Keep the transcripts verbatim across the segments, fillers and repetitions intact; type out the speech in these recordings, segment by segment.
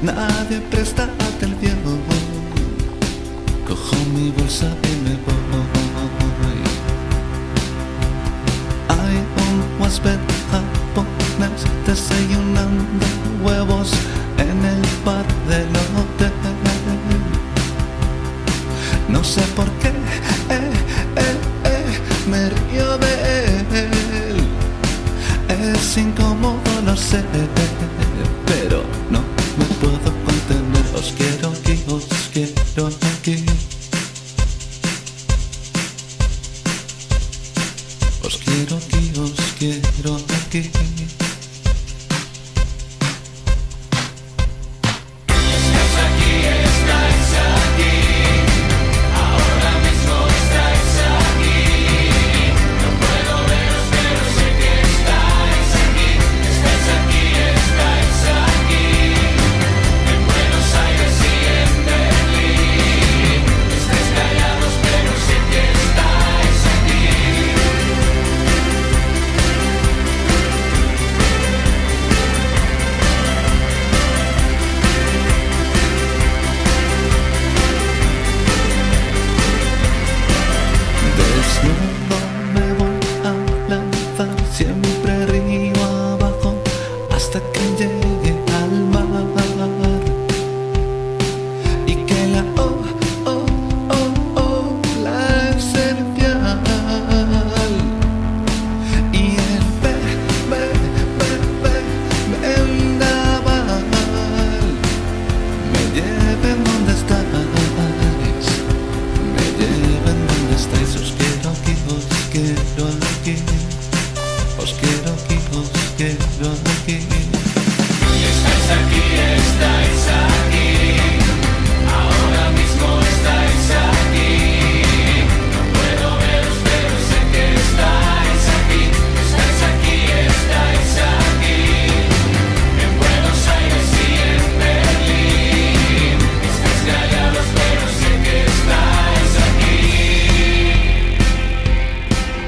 Nadie presta atención. Cojo mi bolsa y me voy. Hay un huésped japonés desayunando huevos en el bar del hotel. No sé por qué eh, eh, eh, me río de él. Es incómodo, lo sé, pero no me puedo contener. Os quiero aquí, os quiero aquí. Os quiero aquí, os quiero aquí. Siempre río abajo hasta que llegue al mar y que la oh, oh, oh, oh, la esencial y el pe, pe, pe, pe, vendaval me lleven donde estáis, me lleven donde estáis. Os quiero aquí, os quiero aquí. Os quiero aquí, os quiero aquí. Estáis aquí, estáis aquí. Ahora mismo estáis aquí. No puedo veros, pero sé que estáis aquí. Estáis aquí, estáis aquí. En Buenos Aires y en Berlín. Estáis callados, pero sé que estáis aquí. Estáis aquí, estáis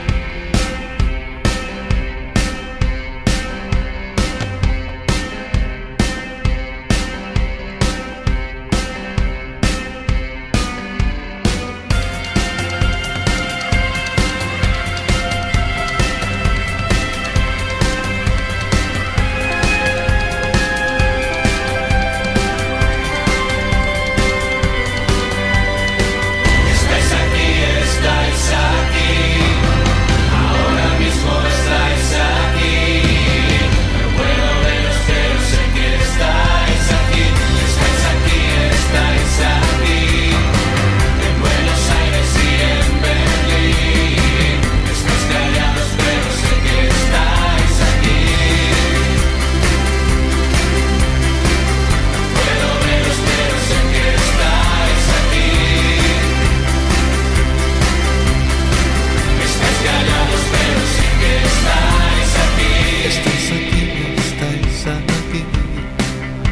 aquí.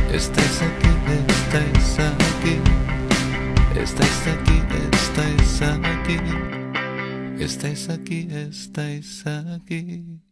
Estáis aquí, estáis aquí. Estáis aquí, estáis aquí.